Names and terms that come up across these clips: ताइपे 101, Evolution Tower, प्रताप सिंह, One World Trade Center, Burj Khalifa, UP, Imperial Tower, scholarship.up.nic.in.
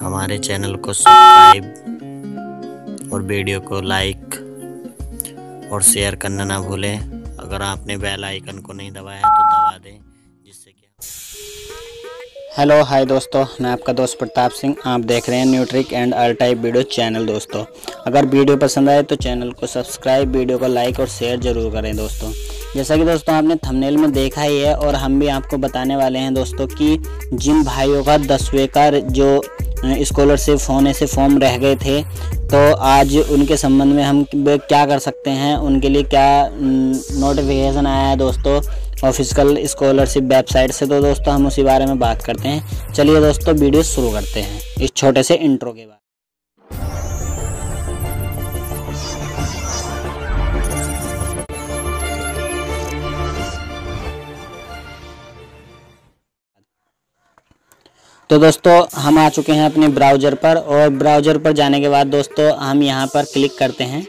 हमारे चैनल को सब्सक्राइब और वीडियो को लाइक और शेयर करना ना भूलें। अगर आपने बेल आइकन को नहीं दबाया तो दबा दें, जिससे क्या। हेलो हाय दोस्तों, मैं आपका दोस्त प्रताप सिंह। आप देख रहे हैं न्यूट्रिक and Al type video channel. दोस्तों अगर वीडियो पसंद आए तो चैनल को सब्सक्राइब, वीडियो को लाइक और शेयर ज़रूर करें। दोस्तों जैसा कि दोस्तों आपने थंबनेल में देखा ही है, और हम भी आपको बताने वाले हैं दोस्तों कि जिन भाइयों का 10वें का जो स्कॉलरशिप होने से फॉर्म रह गए थे, तो आज उनके संबंध में हम क्या कर सकते हैं, उनके लिए क्या नोटिफिकेशन आया है दोस्तों ऑफिशियल स्कॉलरशिप वेबसाइट से। तो दोस्तों हम उसी बारे में बात करते हैं। चलिए दोस्तों वीडियो शुरू करते हैं इस छोटे से इंट्रो के बाद। तो दोस्तों हम आ चुके हैं अपने ब्राउज़र पर, और ब्राउज़र पर जाने के बाद दोस्तों हम यहाँ पर क्लिक करते हैं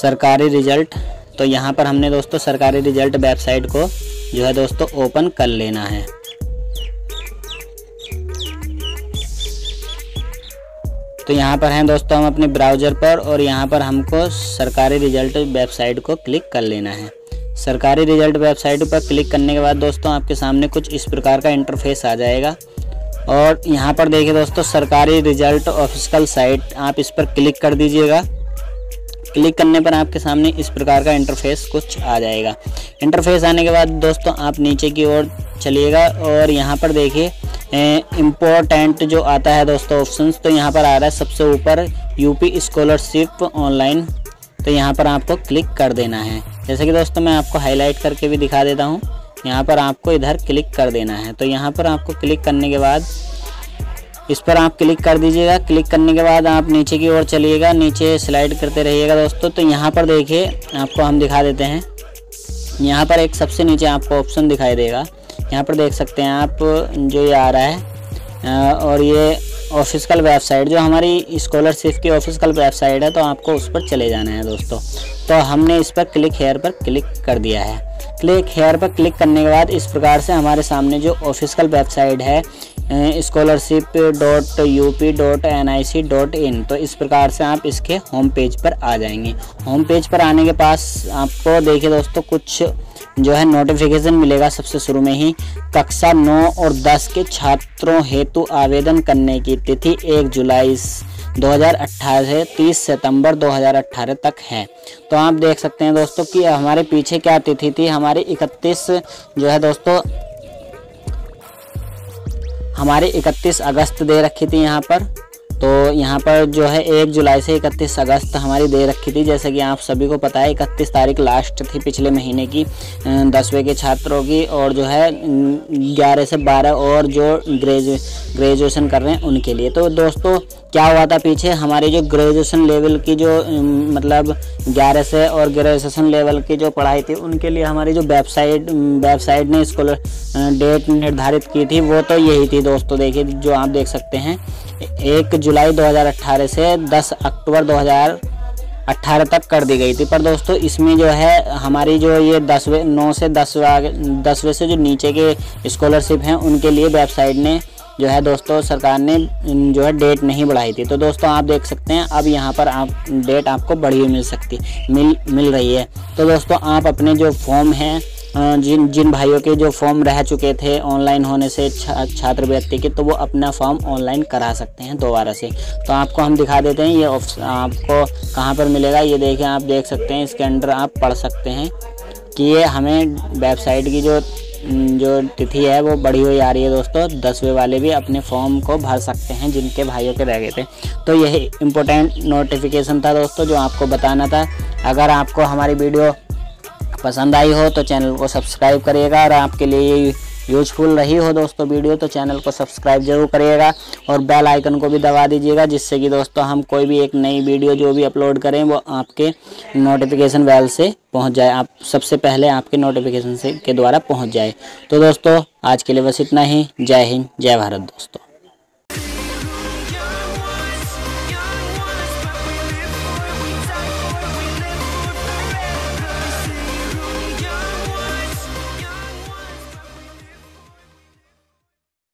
सरकारी रिजल्ट। तो यहाँ पर हमने दोस्तों सरकारी रिजल्ट वेबसाइट को जो है दोस्तों ओपन कर लेना है। तो यहाँ पर हैं दोस्तों हम अपने ब्राउज़र पर, और यहाँ पर हमको सरकारी रिजल्ट वेबसाइट को क्लिक कर लेना है। सरकारी रिजल्ट वेबसाइट पर क्लिक करने के बाद दोस्तों आपके सामने कुछ इस प्रकार का इंटरफेस आ जाएगा, और यहाँ पर देखिए दोस्तों सरकारी रिजल्ट ऑफिशियल साइट, आप इस पर क्लिक कर दीजिएगा। क्लिक करने पर आपके सामने इस प्रकार का इंटरफेस कुछ आ जाएगा। इंटरफेस आने के बाद दोस्तों आप नीचे की ओर चलिएगा, और यहाँ पर देखिए इम्पोर्टेंट जो आता है दोस्तों ऑप्शंस, तो यहाँ पर आ रहा है सबसे ऊपर यूपी स्कॉलरशिप ऑनलाइन। तो यहाँ पर आपको क्लिक कर देना है। जैसे कि दोस्तों मैं आपको हाईलाइट करके भी दिखा देता हूँ, यहाँ पर आपको इधर क्लिक कर देना है। तो यहाँ पर आपको क्लिक करने के बाद इस पर आप क्लिक कर दीजिएगा। क्लिक करने के बाद आप नीचे की ओर चलिएगा, नीचे स्लाइड करते रहिएगा दोस्तों। तो यहाँ पर देखिए आपको हम दिखा देते हैं, यहाँ पर एक सबसे नीचे आपको ऑप्शन दिखाई देगा, यहाँ पर देख सकते हैं आप जो ये आ रहा है, और ये ऑफिशियल वेबसाइट जो हमारी स्कॉलरशिप की ऑफिशियल वेबसाइट है, तो आपको उस पर चले जाना है दोस्तों। तो हमने इस पर क्लिक हेयर पर क्लिक कर दिया है। क्लिक हेयर पर क्लिक करने के बाद इस प्रकार से हमारे सामने जो ऑफिशियल वेबसाइट है scholarship.up.nic.in, तो इस प्रकार से आप इसके होम पेज पर आ जाएंगे। होम पेज पर आने के पास आपको देखिए दोस्तों कुछ जो है नोटिफिकेशन मिलेगा। सबसे शुरू में ही कक्षा 9 और 10 के छात्रों हेतु आवेदन करने की तिथि 1 जुलाई 2018 से 30 सितंबर 2018 तक है। तो आप देख सकते हैं दोस्तों कि हमारे पीछे क्या तिथि थी, हमारी 31 जो है दोस्तों हमारे 31 अगस्त दे रखी थी यहाँ पर। तो यहाँ पर जो है 1 जुलाई से 31 अगस्त हमारी दे रखी थी। जैसे कि आप सभी को पता है 31 तारीख लास्ट थी पिछले महीने की 10वें के छात्रों की, और जो है 11 से 12 और जो ग्रेजुएशन कर रहे हैं उनके लिए। तो दोस्तों क्या हुआ था पीछे, हमारी जो ग्रेजुएशन लेवल की जो मतलब 11 से और ग्रेजुएशन लेवल की जो पढ़ाई थी उनके लिए हमारी जो वेबसाइट ने स्कॉलर डेट निर्धारित की थी, वो तो यही थी दोस्तों। देखिए जो आप देख सकते हैं 1 जुलाई 2018 से 10 अक्टूबर 2018 तक कर दी गई थी। पर दोस्तों इसमें जो है हमारी जो ये 10वें से जो नीचे के स्कॉलरशिप हैं उनके लिए वेबसाइट ने जो है दोस्तों सरकार ने जो है डेट नहीं बढ़ाई थी। तो दोस्तों आप देख सकते हैं अब यहाँ पर आप डेट आपको बढ़ी हुई मिल रही है। तो दोस्तों आप अपने जो फॉर्म हैं, जिन भाइयों के जो फॉर्म रह चुके थे ऑनलाइन होने से छात्रवृत्ति के, तो वो अपना फॉर्म ऑनलाइन करा सकते हैं दोबारा से। तो आपको हम दिखा देते हैं ये ऑप्शन आपको कहाँ पर मिलेगा। ये देखिए आप देख सकते हैं, इसके अंडर आप पढ़ सकते हैं कि ये हमें वेबसाइट की जो तिथि है वो बढ़ी हुई आ रही है दोस्तों। 10वें वाले भी अपने फॉर्म को भर सकते हैं जिनके भाइयों के रह गए थे। तो यही इम्पोर्टेंट नोटिफिकेशन था दोस्तों जो आपको बताना था। अगर आपको हमारी वीडियो पसंद आई हो तो चैनल को सब्सक्राइब करिएगा, और आपके लिए यूजफुल रही हो दोस्तों वीडियो तो चैनल को सब्सक्राइब जरूर करिएगा, और बेल आइकन को भी दबा दीजिएगा, जिससे कि दोस्तों हम कोई भी एक नई वीडियो जो भी अपलोड करें वो आपके नोटिफिकेशन बेल से पहुंच जाए, आप सबसे पहले आपके नोटिफिकेशन के द्वारा पहुंच जाए। तो दोस्तों आज के लिए बस इतना ही। जय हिंद जय भारत दोस्तों।